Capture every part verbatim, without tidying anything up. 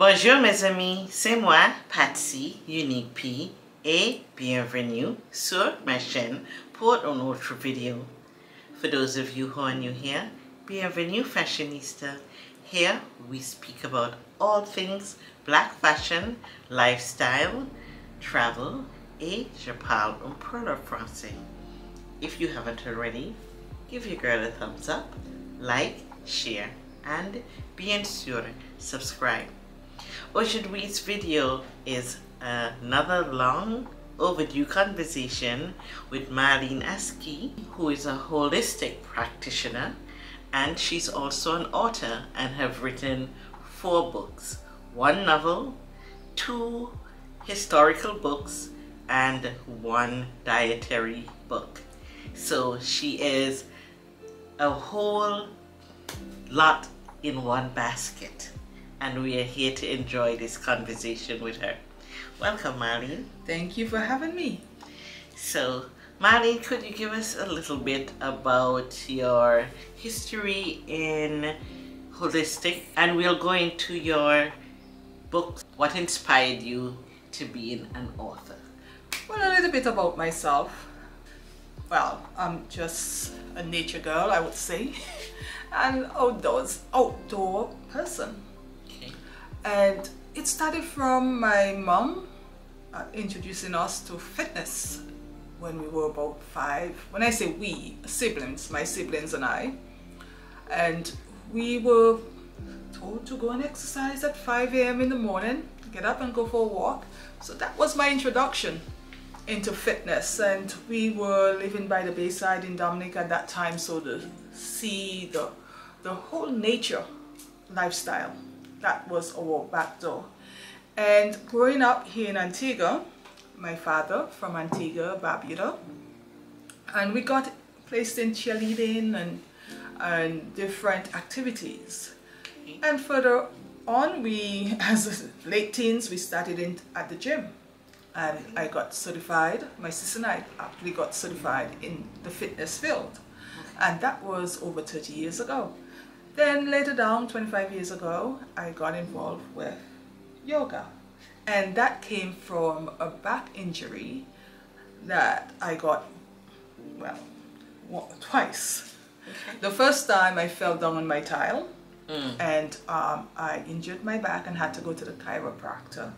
Bonjour mes amis, c'est moi, Patsy Unique P, et bienvenue sur ma chaîne pour une autre vidéo. For those of you who are new here, bienvenue fashionista. Here we speak about all things black fashion, lifestyle, travel, et je parle un peu le français. If you haven't already, give your girl a thumbs up, like, share, and bien sûr, subscribe. Oshidweed's video is another long overdue conversation with Marleen Askie, who is a holistic practitioner, and she's also an author and have written four books, one novel, two historical books, and one dietary book. So she is a whole lot in one basket, and we are here to enjoy this conversation with her. Welcome, Marleen. Thank you for having me. So, Marleen, could you give us a little bit about your history in holistic, and we'll go into your books. What inspired you to being an author? Well, a little bit about myself. Well, I'm just a nature girl, I would say, and outdoors, outdoor person. And it started from my mom uh, introducing us to fitness when we were about five. When I say we, siblings, my siblings and I. And we were told to go and exercise at five A M in the morning, get up and go for a walk. So that was my introduction into fitness. And we were living by the bayside in Dominica at that time, so to see the, the whole nature lifestyle. That was our back door. And growing up here in Antigua, my father from Antigua, Barbuda, and we got placed in cheerleading and, and different activities. And further on, we, as late teens, we started in, at the gym. And I got certified, my sister and I actually got certified in the fitness field. And that was over thirty years ago. Then later down, twenty-five years ago, I got involved with yoga, and that came from a back injury that I got, well, twice. Okay. The first time I fell down on my tile, mm. and um, I injured my back and had to go to the chiropractor,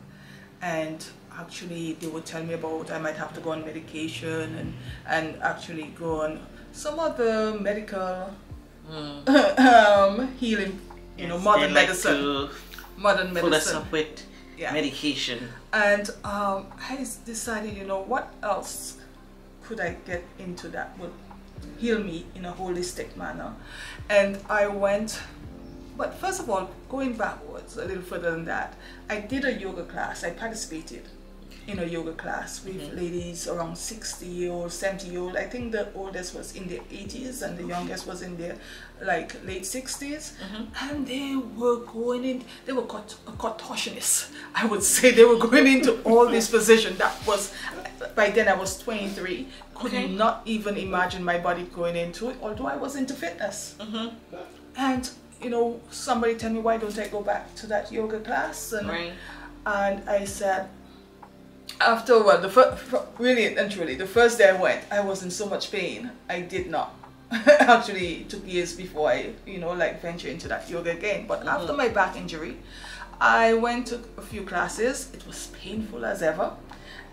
and actually they would tell me about I might have to go on medication and, and actually go on some other medical Mm. um, healing, you yes, know, modern like medicine. Modern medicine. Pull us up with yeah. medication. And um, I decided, you know, what else could I get into that would heal me in a holistic manner? And I went, but first of all, going backwards a little further than that, I did a yoga class. I participated in a yoga class with mm-hmm. ladies around sixty year old, seventy year old. I think the oldest was in their eighties and the youngest was in their like late sixties. Mm-hmm. And they were going in, they were cont contortionists, I would say. They were going into all this position. That was, by then I was twenty-three. Could okay. not even imagine my body going into it, although I was into fitness. Mm-hmm. And, you know, somebody tell me, why don't I go back to that yoga class? And, right. and I said, after well, the first, really and truly, the first day I went, I was in so much pain. I did not actually it took years before I, you know, like venture into that yoga again. But mm-hmm. after my back injury, I went to a few classes. It was painful as ever,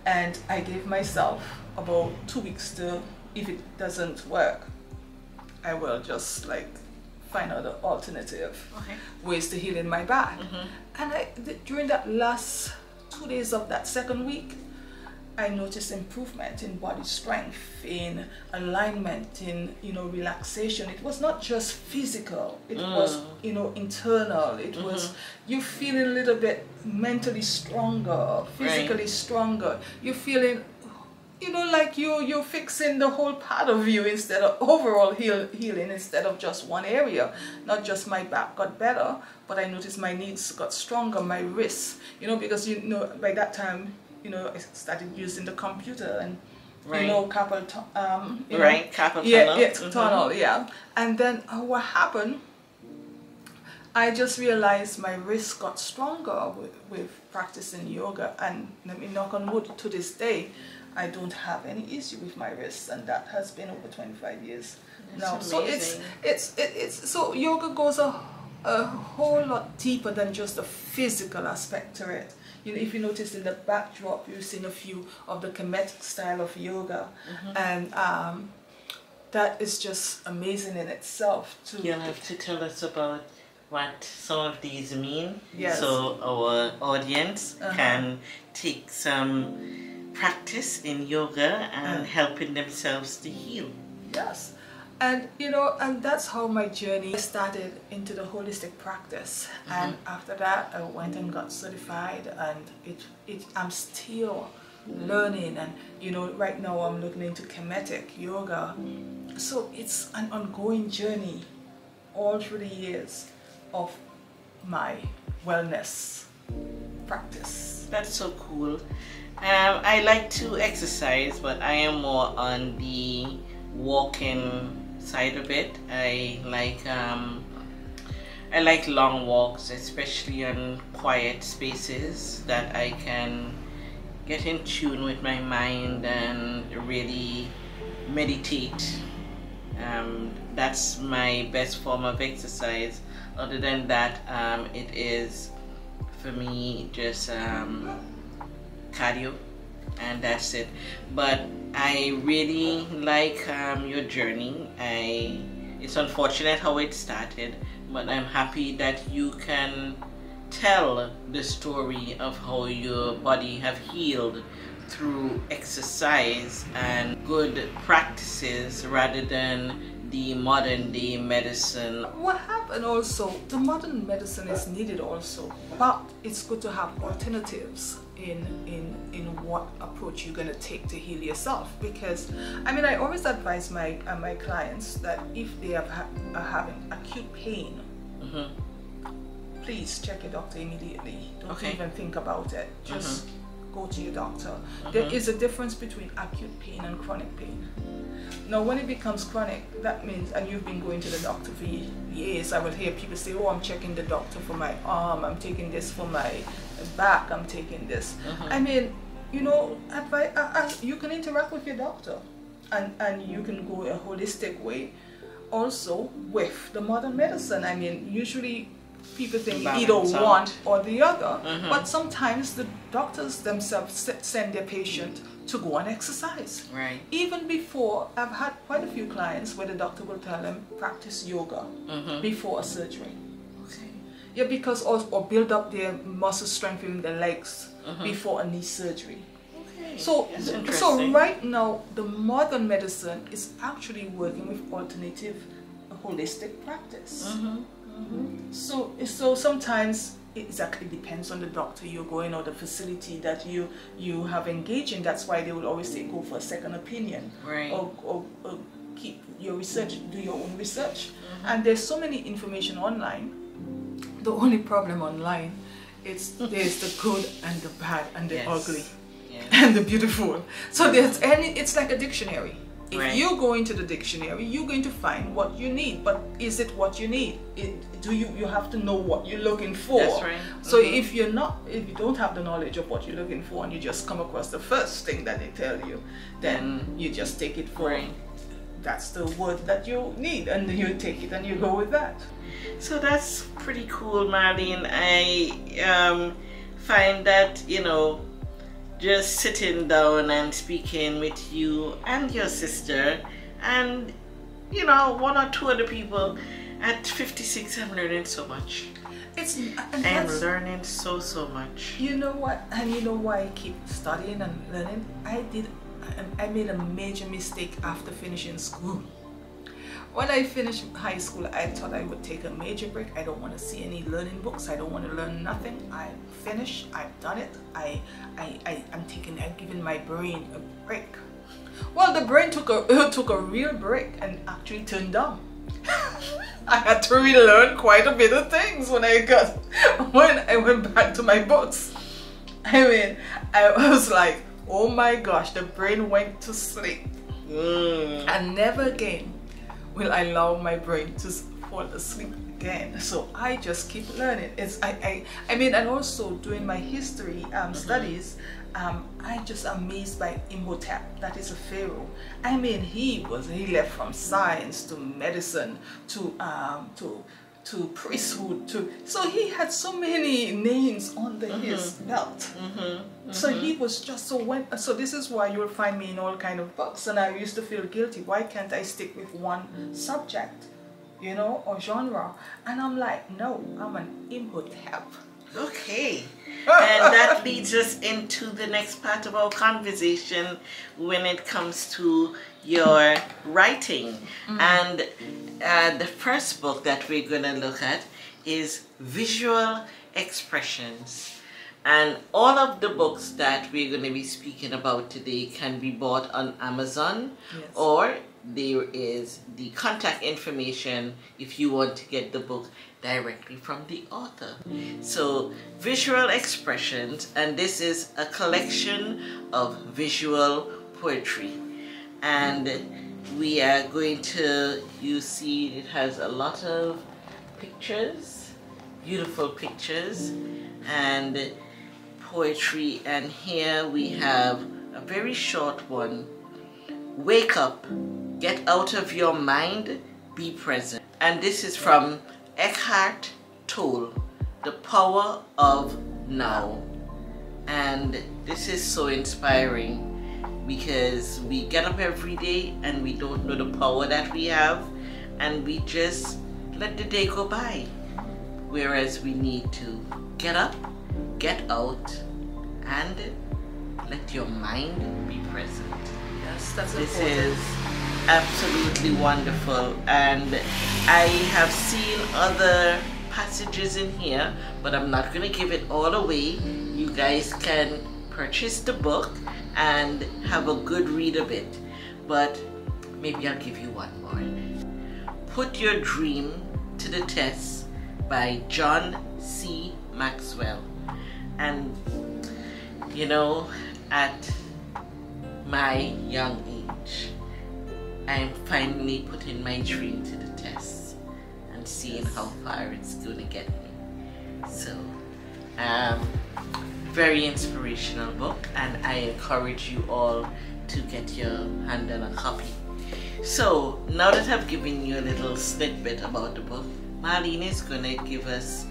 and I gave myself about two weeks to, if it doesn't work, I will just like find other alternative okay. ways to healing my back. Mm-hmm. And I, during that last two days of that second week, I noticed improvement in body strength, in alignment, in, you know, relaxation. It was not just physical, it mm. was, you know, internal. It mm-hmm. was, you feeling a little bit mentally stronger, physically right. stronger. You feeling, you know, like you, you're fixing the whole part of you instead of overall heal, healing instead of just one area. Not just my back got better, but I noticed my knees got stronger, my wrists, you know, because, you know, by that time, you know, I started using the computer and, right. you know, carpal um, you Right, know, carpal tunnel. Yeah, yeah, mm-hmm. tunnel, yeah. And then uh, what happened, I just realized my wrists got stronger with, with practicing yoga, and I mean, knock on wood, to this day I don't have any issue with my wrists, and that has been over twenty-five years That's now. Amazing. So it's it's it, it's so yoga goes a a whole lot deeper than just the physical aspect to it. You know, if you notice in the backdrop, you've seen a few of the Kemetic style of yoga, mm-hmm. and um, that is just amazing in itself. To You'll have to tell us about what some of these mean, yes. so our audience uh-huh. can take some practice in yoga and uh-huh. helping themselves to heal. Yes. And you know, and that's how my journey started into the holistic practice. Mm-hmm. And after that, I went and got certified, and it, it I'm still learning. And you know, right now I'm looking into Kemetic yoga. So it's an ongoing journey, all through the years of my wellness practice. That's so cool. Um, I like to exercise, but I am more on the walking side of it. I like um, I like long walks, especially on quiet spaces that I can get in tune with my mind and really meditate. Um, that's my best form of exercise. Other than that, um, it is for me just um, cardio, and that's it. But I really like um, your journey. I it's unfortunate how it started, but I'm happy that you can tell the story of how your body have healed through exercise and good practices rather than the modern day medicine. What happened also, the modern medicine is needed also, but it's good to have alternatives in in in what approach you're going to take to heal yourself. Because I mean, I always advise my uh, my clients that if they have ha are having acute pain, mm-hmm. please check your doctor immediately. Don't okay. even think about it, just mm-hmm. go to your doctor. Mm-hmm. There is a difference between acute pain and chronic pain. Now when it becomes chronic, that means, and you've been going to the doctor for years, I will hear people say, oh, I'm checking the doctor for my arm, I'm taking this for my back, I'm taking this. Mm-hmm. I mean, you know, advice, uh, you can interact with your doctor, and, and you can go a holistic way also with the modern medicine. I mean, usually people think either one or the other, mm-hmm. but sometimes the doctors themselves send their patient to go and exercise. Right. Even before, I've had quite a few clients where the doctor will tell them, practice yoga mm-hmm. before a surgery. Yeah, because or, or build up their muscle strength in the legs uh-huh. before a knee surgery. Okay. So, so right now the modern medicine is actually working with alternative, holistic practice. Uh-huh. Uh-huh. So, so sometimes it exactly depends on the doctor you're going or the facility that you you have engaged in. That's why they will always say go for a second opinion, right? Or, or, or keep your research, do your own research. Uh-huh. And there's so many information online. The only problem online, it's there's the good and the bad and the yes. ugly yes. and the beautiful. So there's any, it's like a dictionary. If right. you go into the dictionary, you're going to find what you need. But is it what you need? It, do you you have to know what you're looking for? That's right. So mm-hmm. if you're not, if you don't have the knowledge of what you're looking for, and you just come across the first thing that they tell you, then mm. you just take it for right. that's the word that you need, and then you take it and you go with that. So that's pretty cool, Marleen. I um, find that, you know, just sitting down and speaking with you and your sister and, you know, one or two other people, at fifty-six I'm learning so much. It's, and I am learning so, so much. You know what, and you know why I keep studying and learning? I did, I made a major mistake after finishing school. When I finished high school, I thought I would take a major break. I don't want to see any learning books. I don't want to learn nothing. I'm finished. I've done it. I, I, I, I'm taking, I'm giving my brain a break. Well, the brain took a, uh, took a real break and actually turned down. I had to relearn quite a bit of things when I got, when I went back to my books. I mean, I was like, oh my gosh, the brain went to sleep. Mm. And never again will I allow my brain to fall asleep then. So I just keep learning. It's I, I, I mean, and also doing my history um, studies, um, I just amazed by Imhotep. That is a pharaoh. I mean, he was he left from science to medicine to um, to. to priesthood, to so he had so many names under mm-hmm. his belt. Mm-hmm. Mm-hmm. So he was just so when so this is why you will find me in all kind of books, and I used to feel guilty. Why can't I stick with one mm-hmm. subject, you know, or genre? And I'm like, no, I'm an Imhotep. Okay, and that leads us into the next part of our conversation when it comes to your writing. Mm-hmm. And uh, the first book that we're going to look at is Visual Expressions. And all of the books that we're going to be speaking about today can be bought on Amazon. Yes. Or there is the contact information if you want to get the book directly from the author. So Visual Expressions, and this is a collection of visual poetry, and we are going to, you see it has a lot of pictures, beautiful pictures and poetry, and here we have a very short one. Wake up, get out of your mind, be present. And this is from Eckhart Tolle, The Power of Now. And this is so inspiring because we get up every day and we don't know the power that we have, and we just let the day go by. Whereas we need to get up, get out, and let your mind be present. Yes, that's important. This is absolutely wonderful, and I have seen other passages in here, but I'm not going to give it all away. You guys can purchase the book and have a good read of it, but maybe I'll give you one more. Put Your Dream to the Test by John C. Maxwell. And you know, at my young age, I'm finally putting my dream to the test and seeing how far it's going to get me. So, um, very inspirational book, and I encourage you all to get your hand on a copy. So, now that I've given you a little snippet about the book, Marleen is going to give us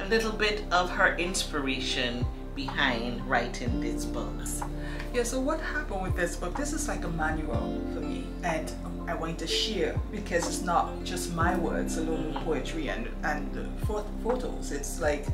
a little bit of her inspiration behind writing these books. Yeah, so what happened with this book? This is like a manual for me, and I want to share because it's not just my words alone, poetry and, and photos. It's like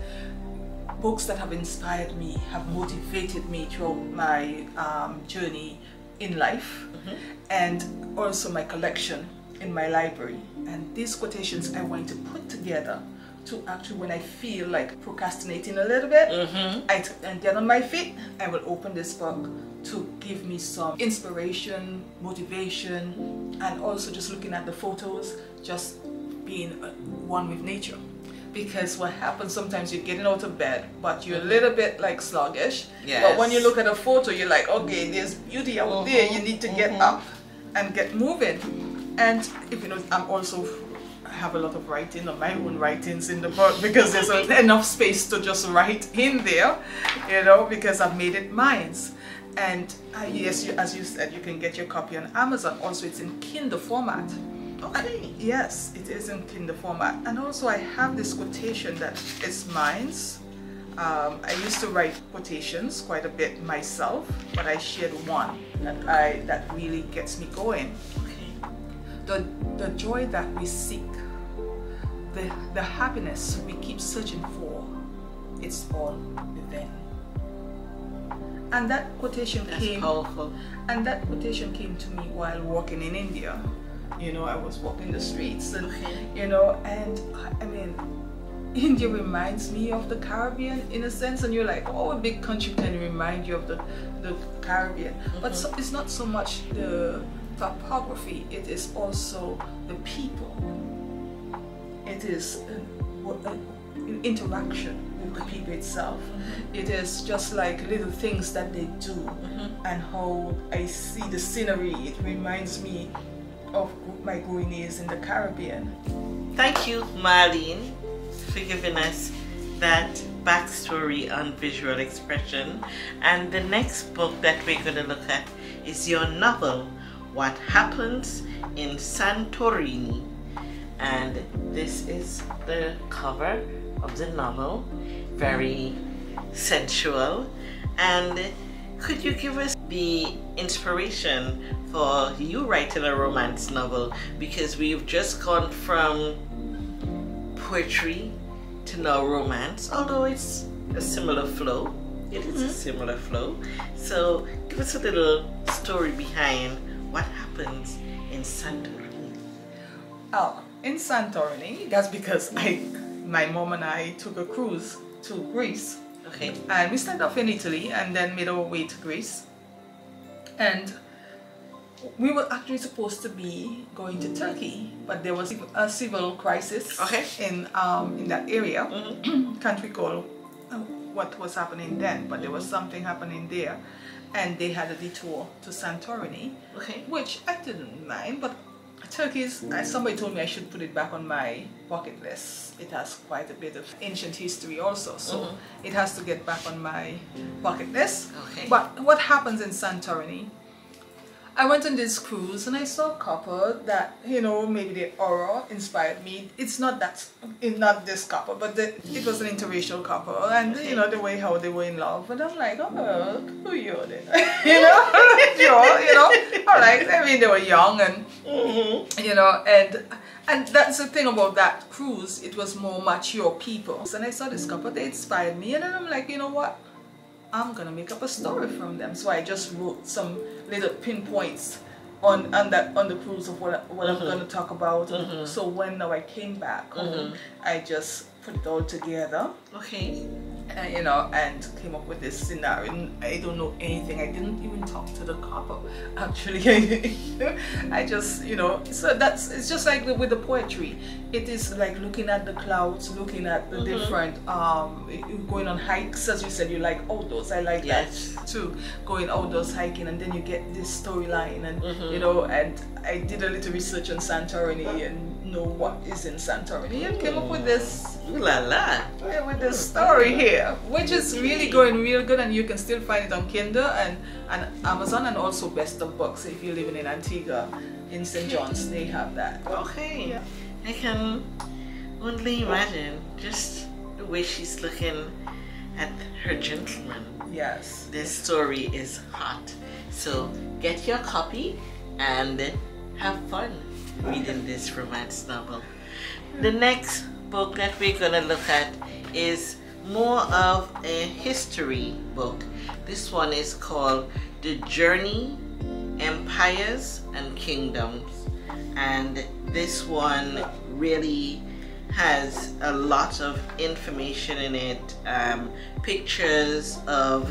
books that have inspired me, have motivated me throughout my um, journey in life, mm-hmm. and also my collection in my library. And these quotations I want to put together to actually, when I feel like procrastinating a little bit, mm-hmm. I t and get on my feet, I will open this book to give me some inspiration, motivation, and also just looking at the photos, just being one with nature. Because what happens sometimes, you're getting out of bed, but you're a little bit like sluggish. Yes. But when you look at a photo, you're like, okay, there's beauty out mm-hmm. there. You need to get mm-hmm. up and get moving. And if you know, I'm also. I have a lot of writing of my own writings in the book because there's enough space to just write in there, you know, because I've made it mine. And uh, yes, you, as you said, you can get your copy on Amazon. Also, it's in Kindle format. Okay. And yes, it is in Kindle format. And also, I have this quotation that is mine. Um, I used to write quotations quite a bit myself, but I shared one that I that really gets me going. The, the joy that we seek, the, the happiness we keep searching for, it's all within. And that quotation That's came powerful. And that quotation came to me while walking in India. You know, I was walking the streets, and you know, and I mean, India reminds me of the Caribbean in a sense, and you're like, oh, a big country can remind you of the, the Caribbean. Mm-hmm. But so, it's not so much the topography, it is also the people. It is an interaction with the people itself. Mm-hmm. It is just like little things that they do, mm-hmm. and how I see the scenery. It reminds me of my growing years in the Caribbean. Thank you, Marleen, for giving us that backstory on visual expression. And the next book that we're going to look at is your novel, What Happens in Santorini. And this is the cover of the novel, very sensual. And could you give us the inspiration for you writing a romance novel? Because we've just gone from poetry to now romance, although it's a similar flow. It is a similar flow. So give us a little story behind What Happens in Santorini. Oh, in Santorini, that's because I, my mom and I took a cruise to Greece. Okay. And we started off in Italy and then made our way to Greece. And we were actually supposed to be going to Turkey, but there was a civil crisis okay. in um, in that area, mm-hmm. country called uh, what was happening then, but there was something happening there, and they had a detour to Santorini, okay. which I didn't mind, but Turkey is, uh, somebody told me I should put it back on my bucket list. It has quite a bit of ancient history also, so mm-hmm. it has to get back on my bucket list. Okay. But what happens in Santorini? I went on this cruise and I saw a couple that, you know, maybe the aura inspired me. It's not that, not this couple, but the, it was an interracial couple, and you know the way how they were in love. And I'm like, oh, who you are then? you know, you're, you know, all right. I mean, they were young and mm-hmm. you know, and and that's the thing about that cruise. It was more mature people. And I saw this couple. They inspired me, and then I'm like, you know what? I'm gonna make up a story from them. So I just wrote some little pinpoints on on that on the cruise of what what mm-hmm. I'm gonna talk about. Mm-hmm. So when now I came back home, mm-hmm. I just put it all together. Okay. And, you know, and came up with this scenario. I don't know anything. I didn't even talk to the couple. Actually, I just, you know. So that's it's just like with the poetry. It is like looking at the clouds, looking at the mm-hmm. different, um, going on hikes. As you said, you like outdoors. I like yes. that too. Going outdoors hiking, and then you get this storyline, and mm-hmm. you know. And I did a little research on Santorini and know what is in Santorini and came up with this Ooh la la. Yeah, with this story here, which is really going real good, and you can still find it on Kindle and, and Amazon, and also Best of Books if you're living in Antigua, in Saint John's, they have that. Okay, yeah. I can only imagine just the way she's looking at her gentleman. Yes. This story is hot. So get your copy and have fun reading this romance novel. The next book that we're gonna look at is more of a history book. This one is called The Journey: Empires and Kingdoms, and this one really has a lot of information in it, um, pictures of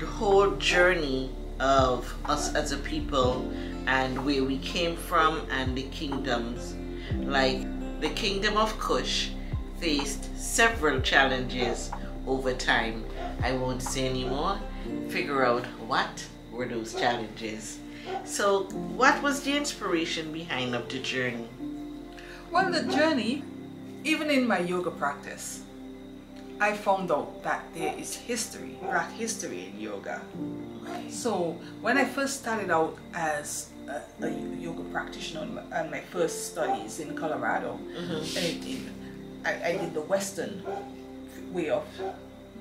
the whole journey of us as a people and where we came from and the kingdoms. Like the kingdom of Kush faced several challenges over time. I won't say anymore. Figure out what were those challenges. So what was the inspiration behind of the journey? Well, the journey, even in my yoga practice, I found out that there is history, black history in yoga. Okay. So when I first started out as a, a yoga practitioner on my, on my first studies in Colorado, mm-hmm. in, I, I did the Western way of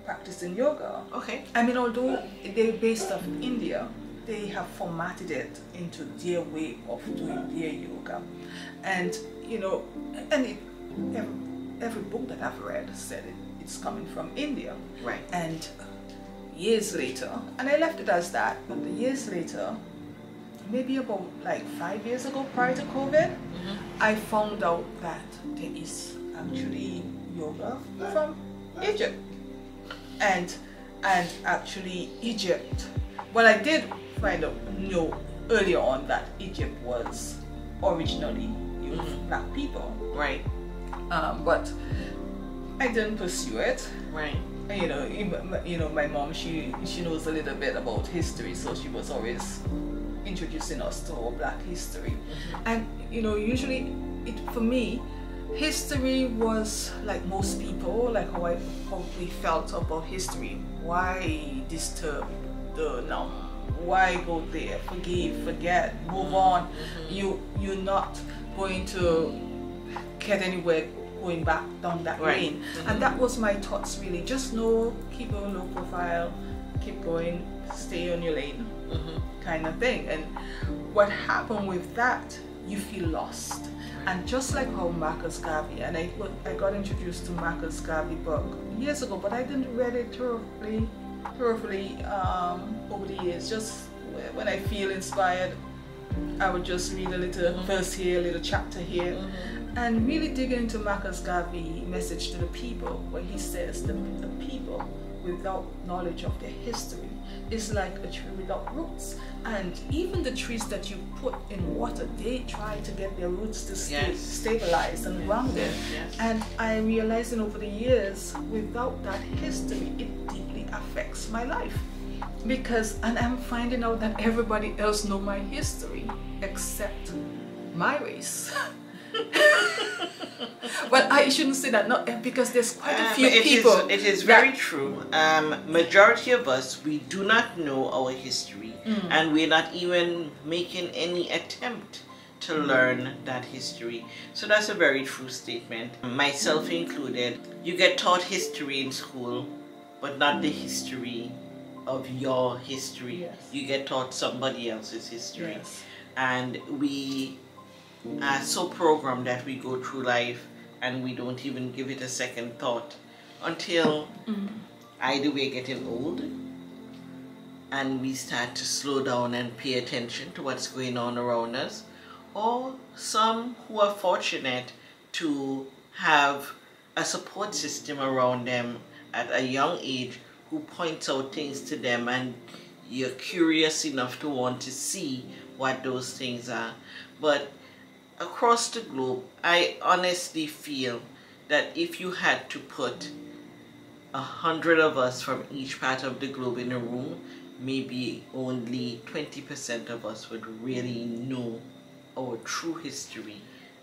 practicing yoga. Okay. I mean, although they're based off India, they have formatted it into their way of doing their yoga, and you know, and it, every, every book that I've read said it. It's coming from India, right? And years later, and I left it as that, but the years later, maybe about like five years ago prior to COVID, mm-hmm. I found out that there is actually yoga from Egypt, and and actually Egypt. Well, I did find out, you know, earlier on that Egypt was originally used mm-hmm. black people, right? Um, but I didn't pursue it, right? You know, you know, my mom, she she knows a little bit about history, so she was always introducing us to all Black history. Mm-hmm. And you know, usually it for me, history was like most people, like how I probably felt about history. Why disturb the now? Why go there? Forgive, forget, move on. Mm-hmm. You you're not going to get anywhere going back down that right. lane. Mm-hmm. And that was my thoughts really. Just know, keep a low profile, keep going, stay on your lane, mm-hmm. kind of thing. And what happened with that, you feel lost. And just like how Marcus Garvey, and I, I got introduced to Marcus Garvey book years ago, but I didn't read it thoroughly, thoroughly um, over the years. Just when I feel inspired, I would just read a little mm-hmm. verse here, a little chapter here, mm-hmm. and really dig into Marcus Garvey's message to the people, where he says the, the people without knowledge of their history is like a tree without roots. And even the trees that you put in water, they try to get their roots to stay yes. stabilized and yes. grounded. Yes. And I realized over the years, without that history, it deeply affects my life. Because, and I'm finding out that everybody else know my history except my race. Well, I shouldn't say that, not because there's quite a few um, it people. Is, it is very true. Um, majority of us, we do not know our history, mm. and we're not even making any attempt to mm. learn that history. So that's a very true statement, myself mm. included. You get taught history in school, but not mm. the history of your history. Yes. You get taught somebody else's history. Yes. And we are so programmed that we go through life and we don't even give it a second thought until mm-hmm. either we're getting old and we start to slow down and pay attention to what's going on around us, or some who are fortunate to have a support system around them at a young age who points out things to them, and you're curious enough to want to see what those things are. But across the globe, I honestly feel that if you had to put a hundred of us from each part of the globe in a room, maybe only twenty percent of us would really know our true history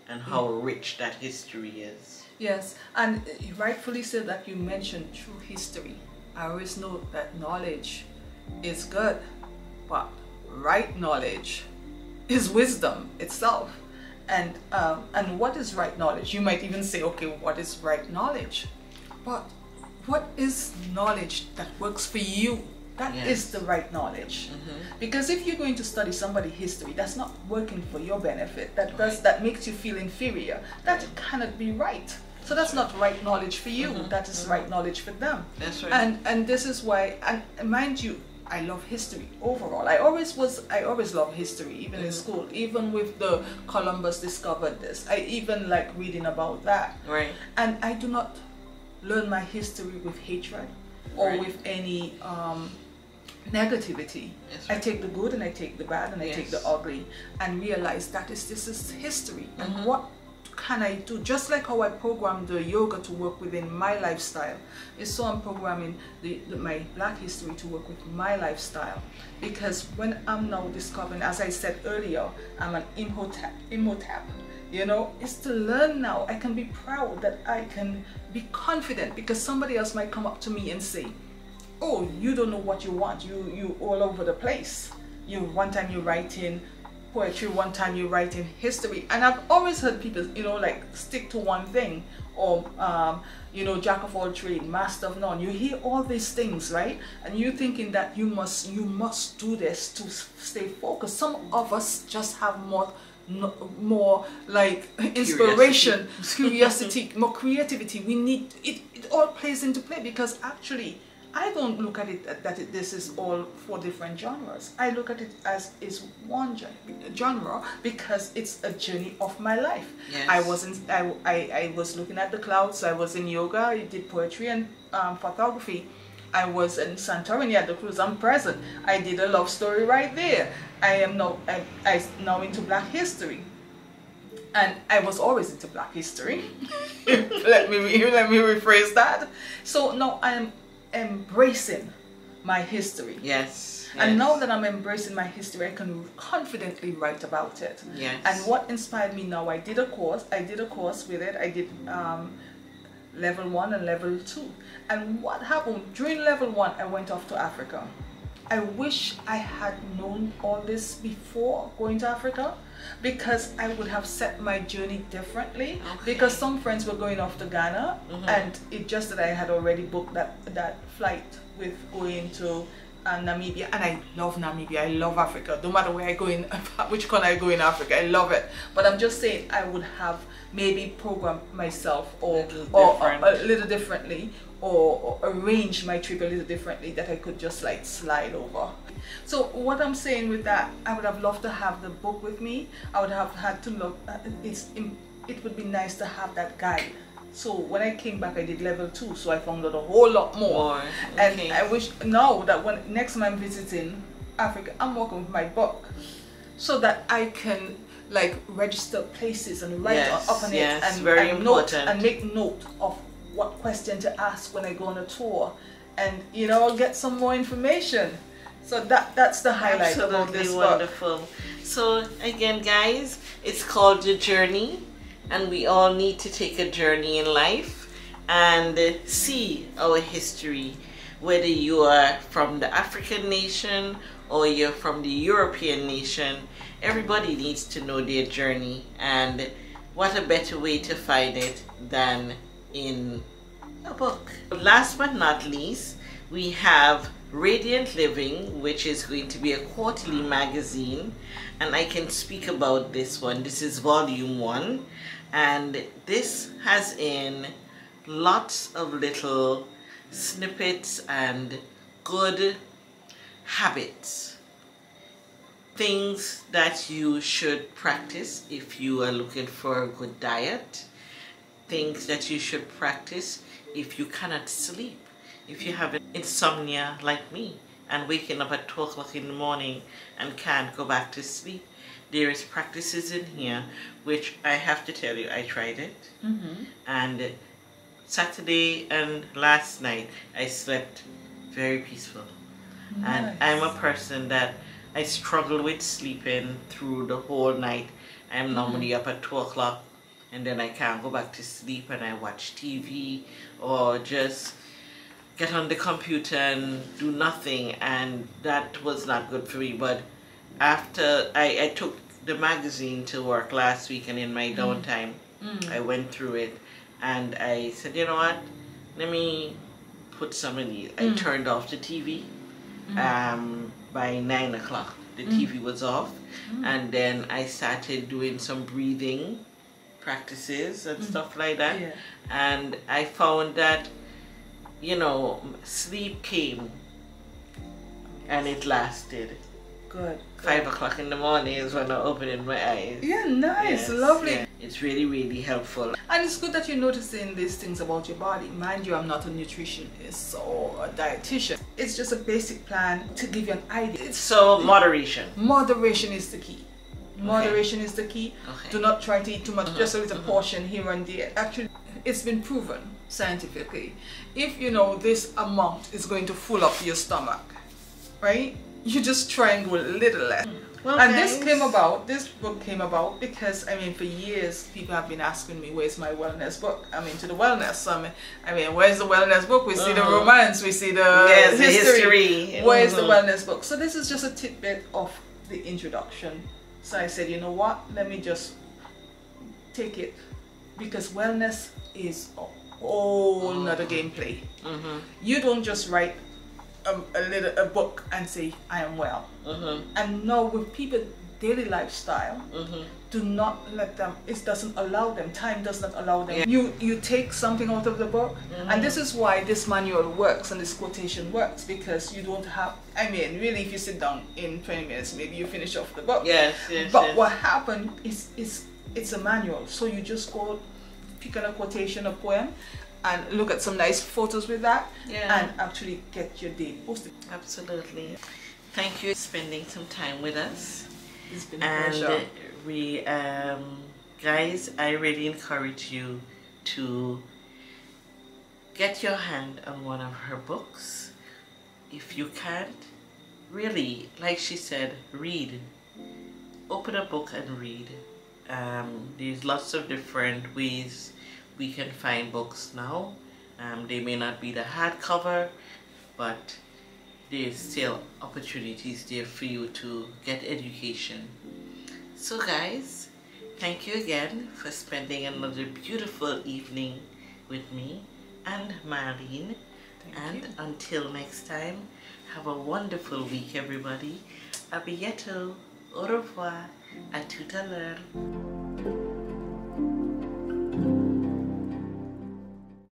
and how rich that history is. Yes, and you rightfully said that you mentioned true history. I always know that knowledge is good, but right knowledge is wisdom itself. And, um, and what is right knowledge? You might even say, okay, what is right knowledge? But what is knowledge that works for you? That yes. is the right knowledge. Mm-hmm. Because if you're going to study somebody's history that's not working for your benefit, that, does, that makes you feel inferior, that cannot be right. So that's not right knowledge for you, mm-hmm. that is mm-hmm. right knowledge for them. That's right. And, and this is why, and mind you, I love history overall. I always was, I always loved history, even mm-hmm. in school, even with the Columbus discovered this. I even like reading about that. Right. And I do not learn my history with hatred or right. with any um, negativity. Right. I take the good and I take the bad and yes. I take the ugly and realize that is, this is history. Mm-hmm. And what can I do? Just like how I programmed the yoga to work within my lifestyle, is so I'm programming the, the, my Black history to work with my lifestyle. Because when I'm now discovering, as I said earlier, I'm an Imhotep, Imhotep, you know, it's to learn now. I can be proud that I can be confident, because somebody else might come up to me and say, oh, you don't know what you want, you, you all over the place. You, one time you write in poetry, one time you write in history. And I've always heard people, you know, like stick to one thing, or um, you know, jack of all trades, master of none. You hear all these things, right? And you thinking that you must, you must do this to stay focused. Some of us just have more, no, more like inspiration, curiosity, curiosity more creativity. We need it. It all plays into play, because actually, I don't look at it that it, this is all four different genres. I look at it as is one genre, because it's a journey of my life. Yes. I wasn't. I, I I was looking at the clouds. I was in yoga. I did poetry and um, photography. I was in Santorini at the cruise. I'm present. I did a love story right there. I am now. I, I now into Black history. And I was always into Black history. let me let me rephrase that. So now I am embracing my history. Yes. yes. And now that I'm embracing my history, I can confidently write about it. Yes. And what inspired me now, I did a course, I did a course with it, I did um, level one and level two. And what happened, during level one, I went off to Africa. I wish I had known all this before going to Africa, because I would have set my journey differently. Okay. Because some friends were going off to Ghana, mm-hmm. and it just that I had already booked that, that flight with going to uh, Namibia. And I love Namibia, I love Africa. No matter where I go in, which country I go in Africa, I love it. But I'm just saying I would have maybe programmed myself or, little or a, a little differently. Or, or arrange my trip a little differently, that I could just like slide over. So what I'm saying with that, I would have loved to have the book with me. I would have had to look, uh, it's, it would be nice to have that guide. So when I came back, I did level two, so I found out a whole lot more. Boy, okay. And I wish now that when next time I'm visiting Africa, I'm working with my book so that I can like register places and write yes, up on yes, it and, very and note and make note of what question to ask when I go on a tour, and you know, get some more information. So that that's the highlight. Absolutely this wonderful. Book. So again, guys, it's called The Journey, and we all need to take a journey in life and see our history, whether you are from the African nation or you're from the European nation. Everybody needs to know their journey, and what a better way to find it than in a book. Last but not least, we have Radiant Living, which is going to be a quarterly magazine, and I can speak about this one. This is volume one, and this has in lots of little snippets and good habits, things that you should practice if you are looking for a good diet, things that you should practice if you cannot sleep, if you have insomnia like me and waking up at twelve o'clock in the morning and can't go back to sleep. There is practices in here which I have to tell you, I tried it, mm-hmm. and Saturday and last night I slept very peaceful. Nice. And I'm a person that I struggle with sleeping through the whole night. I'm normally mm-hmm. up at two o'clock, and then I can't go back to sleep, and I watch T V or just get on the computer and do nothing, and that was not good for me. But after I, I took the magazine to work last week, and in my downtime, mm. I went through it, and I said, you know what, let me put some in these. Mm. I turned off the T V mm. um, by nine o'clock. The mm. T V was off, mm. and then I started doing some breathing practices and mm-hmm. stuff like that, yeah. and I found that, you know, sleep came and it lasted. Good. Five good. o'clock in the morning is when I opened my eyes. Yeah, nice, yes. lovely. Yeah. It's really, really helpful. And it's good that you're noticing these things about your body. Mind you, I'm not a nutritionist or a dietitian. It's just a basic plan to give you an idea. It's so moderation. Moderation is the key. Moderation okay. is the key. Okay. Do not try to eat too much, mm-hmm. just a little mm-hmm. portion here and there. Actually, it's been proven scientifically. If you know this amount is going to fill up your stomach, right? You just try and go a little less. Well, and guys, this came about, this book came about because, I mean, for years people have been asking me, where's my wellness book? I'm into the wellness. So I mean, I mean, where's the wellness book? We see uh-huh. the romance, we see the yes, history. history. Where's mm-hmm. the wellness book? So this is just a tidbit of the introduction. So I said, you know what, let me just take it, because wellness is a whole nother gameplay. Mm-hmm. You don't just write a, a little a book and say, I am well. Mm-hmm. And no, with people's daily lifestyle, mm-hmm. do not let them, it doesn't allow them, time does not allow them. Yeah. You, you take something out of the book, mm-hmm. and this is why this manual works and this quotation works, because you don't have, I mean, really, if you sit down in twenty minutes, maybe you finish off the book. Yes, yes, But yes. what happened is, is it's a manual, so you just go pick on a quotation, a poem, and look at some nice photos with that, yeah. and actually get your day posted. Absolutely. Thank you for spending some time with us. It's been a and pleasure. We, um, guys, I really encourage you to get your hand on one of her books. If you can't, really, like she said, read. Open a book and read. Um, there's lots of different ways we can find books now. Um, they may not be the hardcover, but there's still opportunities there for you to get education. So guys, thank you again for spending another beautiful evening with me and Marleen. Thank and you. Until next time, have a wonderful week, everybody. A bientôt, au revoir, à tout à l'heure.